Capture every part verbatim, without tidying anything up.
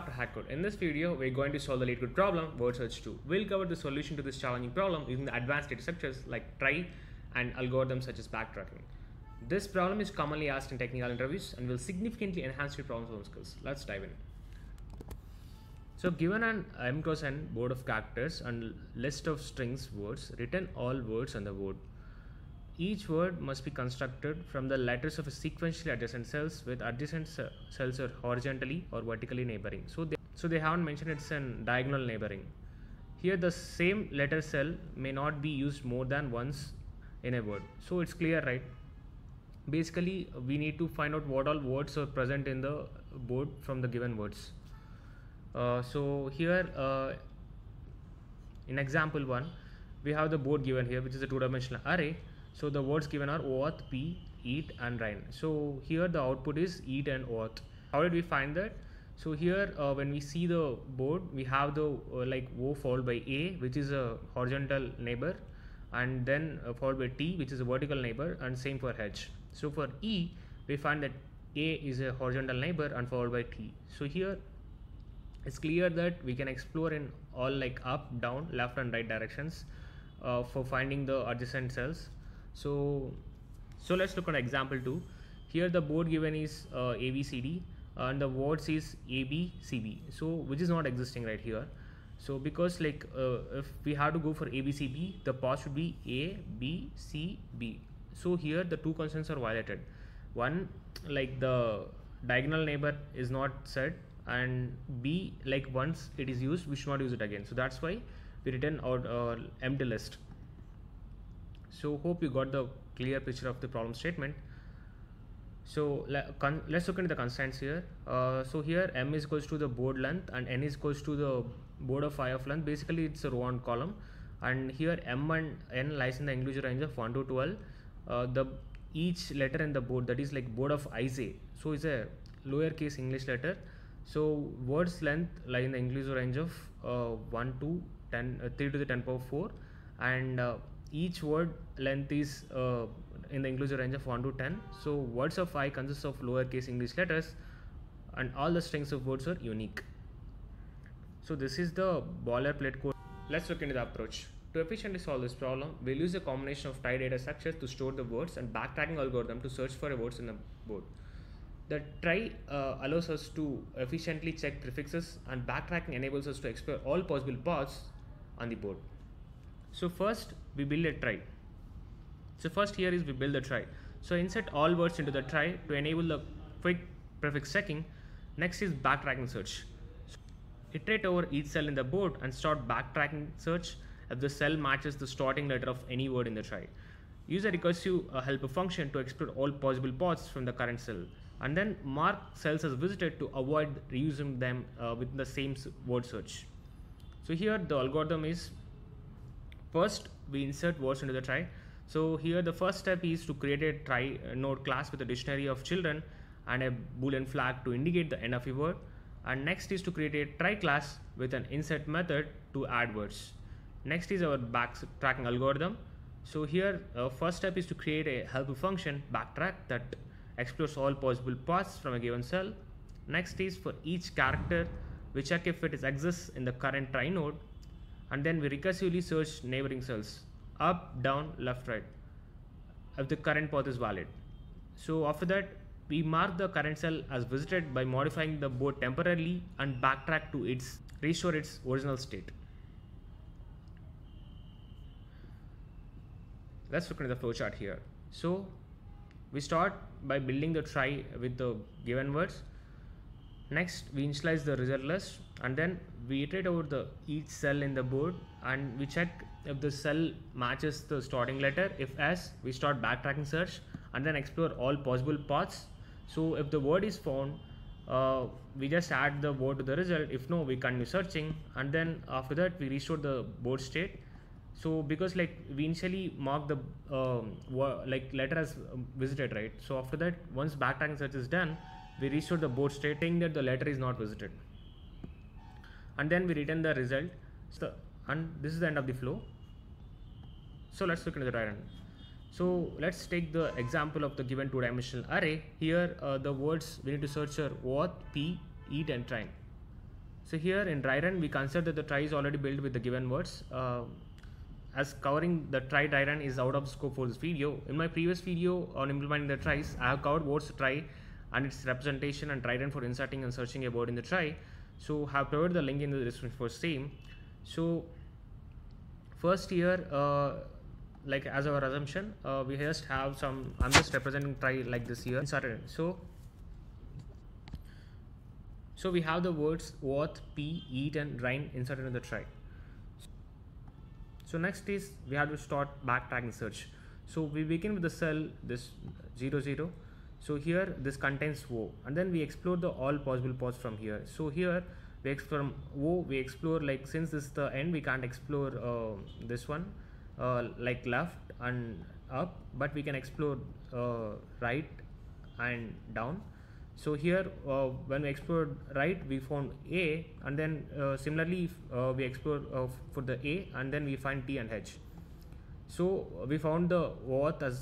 back to Hack Code. In this video, we're going to solve the LeetCode problem, Word Search two. We'll cover the solution to this challenging problem using the advanced data structures like Trie and algorithms such as backtracking. This problem is commonly asked in technical interviews and will significantly enhance your problem solving skills. Let's dive in. So given an M cross N board of characters and list of strings words, return all words on the board. Each word must be constructed from the letters of a sequentially adjacent cells, with adjacent cells are horizontally or vertically neighboring. So they, so they haven't mentioned it's an diagonal neighboring. Here the same letter cell may not be used more than once in a word. So it's clear, right? Basically, we need to find out what all words are present in the board from the given words. Uh, so here uh, in example one, we have the board given here, which is a two-dimensional array. So the words given are oauth, p, eat and rhine. So here the output is eat and oauth. How did we find that? So here uh, when we see the board, we have the uh, like o followed by a, which is a horizontal neighbor, and then uh, followed by t, which is a vertical neighbor, and same for h. So for e, we find that a is a horizontal neighbor and followed by t. So here it's clear that we can explore in all like up, down, left and right directions uh, for finding the adjacent cells. So, so let's look at example two. Here the board given is uh, A B C D and the words is A B C B. So which is not existing right here. So because like uh, if we have to go for A B C B, the path should be A B C B. So here the two constants are violated. One, like the diagonal neighbor is not set, and B, like once it is used, we should not use it again. So that's why we return our uh, empty list. So hope you got the clear picture of the problem statement. So let's look into the constraints here. Uh, so here m is equals to the board length and n is equals to the board of i of length. Basically it's a row and column, and here m and n lies in the inclusion range of one to twelve. Uh, the each letter in the board, that is like board of ij, so it's a lowercase English letter. So words length lies in the inclusive range of uh, one to ten, uh, three to the ten power four, and uh, each word length is uh, in the inclusive range of one to ten. So words of I consists of lowercase English letters, and all the strings of words are unique. So this is the boilerplate code. Let's look into the approach. To efficiently solve this problem, we'll use a combination of Trie data structures to store the words and backtracking algorithm to search for words in the board. The Trie uh, allows us to efficiently check prefixes, and backtracking enables us to explore all possible paths on the board. So first we build a Trie. So first here is we build the Trie. So insert all words into the Trie to enable the quick prefix checking. Next is backtracking search. So iterate over each cell in the board and start backtracking search if the cell matches the starting letter of any word in the Trie. Use a recursive uh, helper function to explore all possible paths from the current cell, and then mark cells as visited to avoid reusing them uh, within the same word search. So here the algorithm is, first we insert words into the Trie. So here the first step is to create a Trie node class with a dictionary of children and a boolean flag to indicate the end of a word, and next is to create a Trie class with an insert method to add words. Next is our backtracking algorithm. So here uh, first step is to create a helper function backtrack that explores all possible paths from a given cell. Next is for each character we check if it exists in the current Trie node, and then we recursively search neighboring cells up, down, left, right if the current path is valid. So after that we mark the current cell as visited by modifying the board temporarily and backtrack to its restore its original state. Let's look at the flowchart here. So we start by building the Trie with the given words. Next we initialize the result list, and then we iterate over the each cell in the board, and we check if the cell matches the starting letter. If as we start backtracking search and then explore all possible paths. So if the word is found, uh, we just add the word to the result. If no, we continue searching, and then after that we restore the board state. So because like we initially mark the um, like letter as visited, right? So after that, once backtracking search is done, we restore the board state saying that the letter is not visited, and then we return the result. So, and this is the end of the flow. So let's look into the Trie. So let's take the example of the given two-dimensional array. Here uh, the words we need to search are oauth, p, eat and rhine. So here in Trie-Run, we consider that the trie is already built with the given words. Uh, as covering the trie Trie-Run is out of scope for this video. In my previous video on implementing the tries, I have covered what's trie and its representation and Trie-Run for inserting and searching a word in the trie. So I have provided the link in the description for same. So first here, uh, like as our assumption, uh, we just have some, I'm just representing trie like this here inserted. So So we have the words worth, pee, eat and rhine inserted in the trie. So next is we have to start backtracking search. So we begin with the cell this zero zero. So here this contains O, and then we explore the all possible paths from here. So here we from O we explore, like since this is the end, we can't explore uh, this one uh, like left and up, but we can explore uh, right and down. So here uh, when we explored right, we found A, and then uh, similarly uh, we explored uh, for the A, and then we find T and H. So we found the worth as,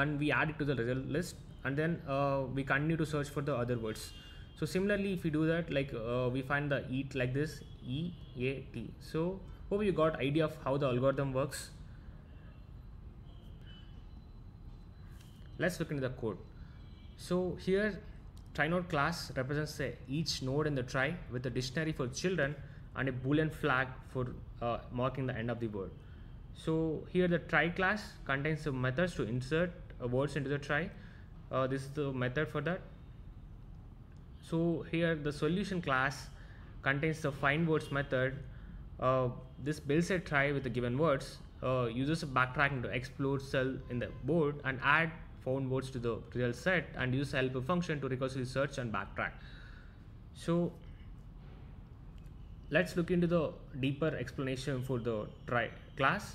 and we add it to the result list, and then uh, we continue to search for the other words. So similarly, if we do that, like uh, we find the eat like this, E A T. So hope you got idea of how the algorithm works. Let's look into the code. So here TrieNode class represents uh, each node in the trie with a dictionary for children and a boolean flag for uh, marking the end of the word. So here the trie class contains some methods to insert uh, words into the trie. Uh, this is the method for that. So here the solution class contains the find words method. Uh, this builds a trie with the given words, uh, uses backtracking to explore cell in the board and add found words to the result set, and use helper function to recursively search and backtrack. So let's look into the deeper explanation for the trie class.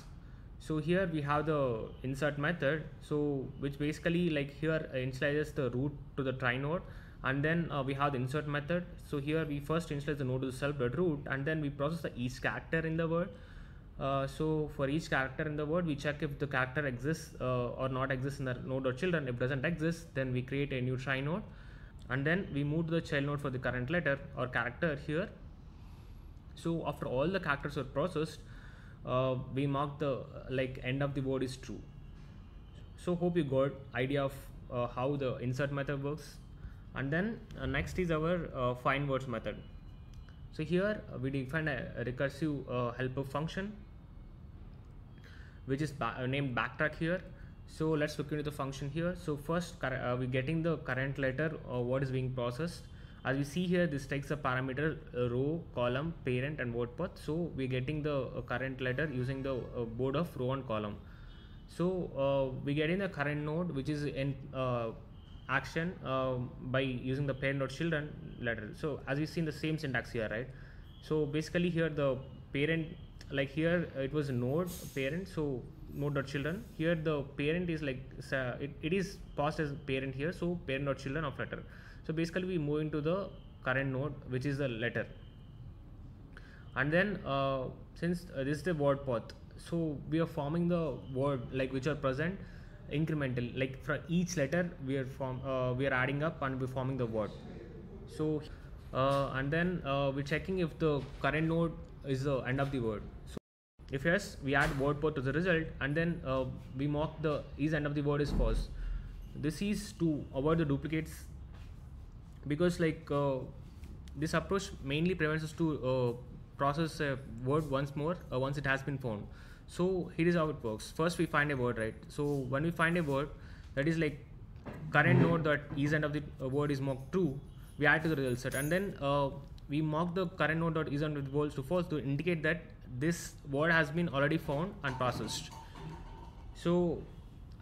So here we have the insert method, so which basically like here initializes the root to the trie node, and then uh, we have the insert method. So here we first initialize the node to the self.root, and then we process the each character in the word. Uh, so for each character in the word, we check if the character exists uh, or not exists in the node or children. If it doesn't exist, then we create a new trie node, and then we move to the child node for the current letter or character here. So after all the characters are processed, uh, we mark the uh, like end of the word is true. So hope you got idea of uh, how the insert method works. And then uh, next is our uh, find words method. So here we define a recursive uh, helper function which is ba named backtrack here. So let's look into the function here. So first uh, we're getting the current letter or uh, what is being processed. As we see here, this takes a parameter uh, row, column, parent and word path. So we're getting the uh, current letter using the uh, board of row and column. So uh, we get in the current node which is in uh, action uh, by using the parent or children letter. So as we see in the same syntax here, right? So basically here the parent, like here it was node parent, so node dot children. Here the parent is like uh, it, it is passed as parent here, so parent dot children of letter. So basically we move into the current node which is the letter, and then uh, since uh, this is the word path, so we are forming the word like which are present incremental, like for each letter we are from uh, we are adding up and we're forming the word. So uh, and then uh, we're checking if the current node is the end of the word. So if yes, we add word path to the result, and then uh, we mark the is end of the word is false. This is to avoid the duplicates, because like uh, this approach mainly prevents us to uh, process a word once more uh, once it has been found. So here is how it works. First we find a word, right? So when we find a word that is like current node that is end of the uh, word is marked true, we add to the result set, and then uh, we mark the current node dot is end of the word to false to indicate that this word has been already found and processed. So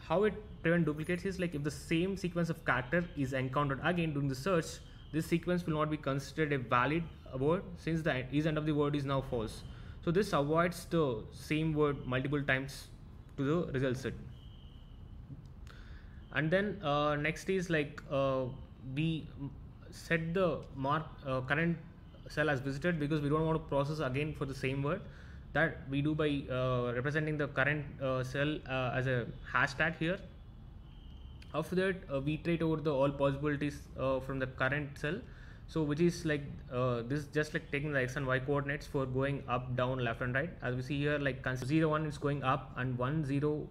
how it prevent duplicates is like if the same sequence of character is encountered again during the search, this sequence will not be considered a valid word since the is end of the word is now false. So this avoids the same word multiple times to the result set. And then uh, next is like uh, we set the mark uh, current cell as visited, because we don't want to process again for the same word. That we do by uh, representing the current uh, cell uh, as a hashtag here. After that uh, we iterate over the all possibilities uh, from the current cell So which is like uh, this is just like taking the x and y coordinates for going up, down, left and right. As we see here, like zero one is going up and one zero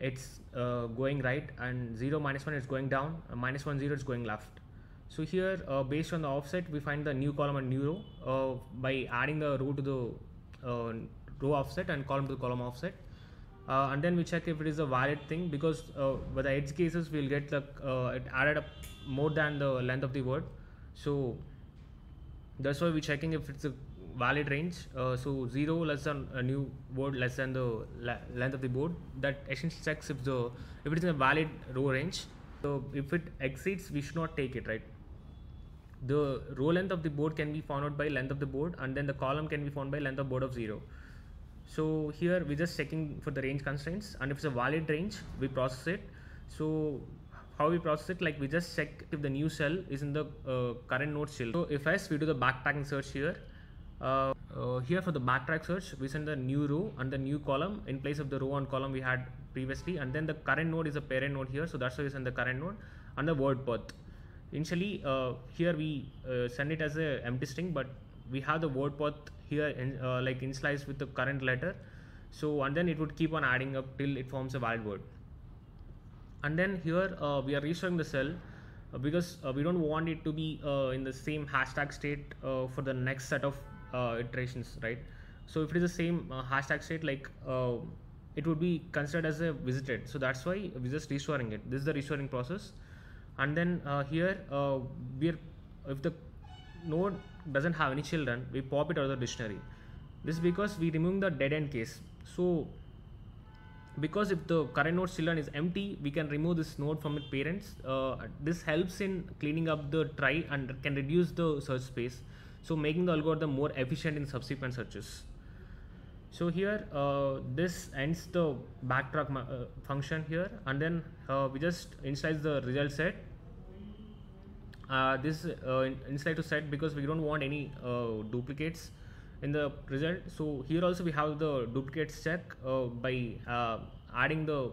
it's uh, going right, and zero minus one is going down, and minus one zero is going left. So here uh, based on the offset we find the new column and new row uh, by adding the row to the uh, row offset and column to the column offset. Uh, and then we check if it is a valid thing, because uh, with the edge cases we'll get the uh, it added up more than the length of the word. So that's why we're checking if it's a valid range. Uh, so zero less than a new word less than the length of the board, that essentially checks if the if it is in a valid row range. So if it exceeds, we should not take it, right? The row length of the board can be found out by length of the board, and then the column can be found by length of board of zero. So here we're just checking for the range constraints, and if it's a valid range we process it. So how we process it, like we just check if the new cell is in the uh, current node still. So if yes, we do the backtracking search here. Uh, uh, here for the backtrack search we send the new row and the new column in place of the row and column we had previously, and then the current node is a parent node here, so that's why we send the current node and the word path. Initially uh, here we uh, send it as a empty string, but we have the word path here in, uh, like initialized with the current letter. So and then it would keep on adding up till it forms a valid word. And then here uh, we are restoring the cell uh, because uh, we don't want it to be uh, in the same hashtag state uh, for the next set of uh, iterations, right? So if it is the same uh, hashtag state, like uh, it would be considered as a visited. So that's why we're just restoring it. This is the restoring process. And then uh, here uh, we're if the node doesn't have any children, we pop it out of the dictionary. This is because we remove the dead end case. So because if the current node children is empty, we can remove this node from its parents. Uh, this helps in cleaning up the trie and can reduce the search space, so making the algorithm more efficient in subsequent searches. So here uh, this ends the backtrack uh, function here, and then uh, we just initialize the result set. Uh, this uh, initialize to set because we don't want any uh, duplicates in the result. So here also we have the duplicates check uh, by uh, adding the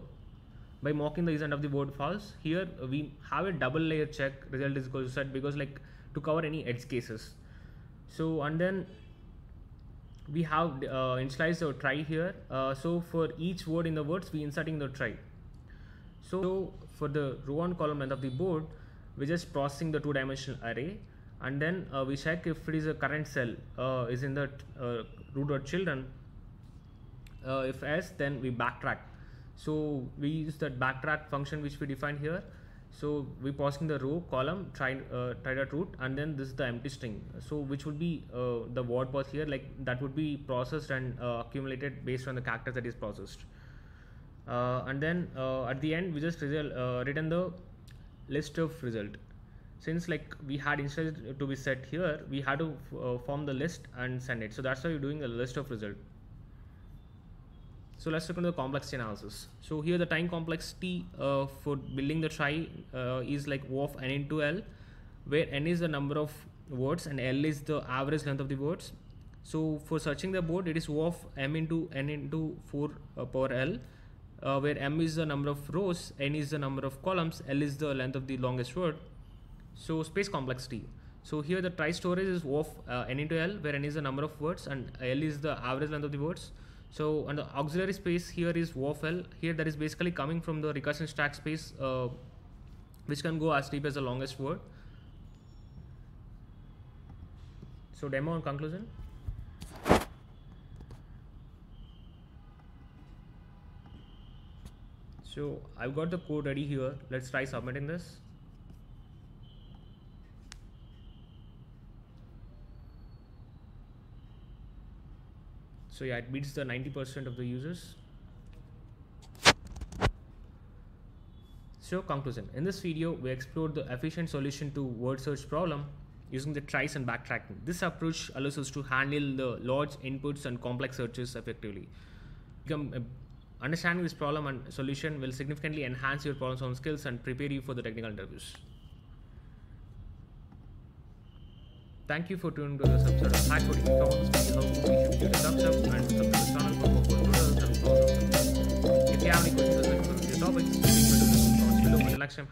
by mocking the result of the word false. Here we have a double layer check result is equal to set, because like to cover any edge cases. So and then we have uh, initialized our trie here. Uh, so for each word in the words we inserting the trie. So for the row and column end of the board, we're just processing the two-dimensional array, and then uh, we check if it is a current cell uh, is in the uh, root or children. Uh, if yes, then we backtrack. So we use that backtrack function which we defined here. So we passing the row, column, try uh, try dot root, and then this is the empty string. So which would be uh, the word path here, like that would be processed and uh, accumulated based on the characters that is processed. Uh, and then uh, at the end we just result, uh, return the list of result. Since like we had instead to be set here, we had to uh, form the list and send it. So that's why you're doing a list of result. So let's look into the complexity analysis. So here the time complexity uh, for building the trie uh, is like O of n into L, where n is the number of words and L is the average length of the words. So for searching the board, it is O of m into n into four uh, power L. Uh, where m is the number of rows, n is the number of columns, L is the length of the longest word. So space complexity. So here the trie storage is O of uh, n into L, where n is the number of words and L is the average length of the words. So and the auxiliary space here is O of L. Here that is basically coming from the recursion stack space, uh, which can go as deep as the longest word. So demo and conclusion. So I've got the code ready here. Let's try submitting this. So yeah, it beats the ninety percent of the users. So conclusion. In this video, we explored the efficient solution to word search problem using the tries and backtracking. This approach allows us to handle the large inputs and complex searches effectively. Become a Understanding this problem and solution will significantly enhance your problem solving skills and prepare you for the technical interviews. Thank you for tuning to this episode of Hack Code. If you found this video helpful, give it a thumbs up and subscribe to the channel for more tutorials and problems. If you have any questions or suggestions for future topics, please leave it in the comments below. Until next time, happy.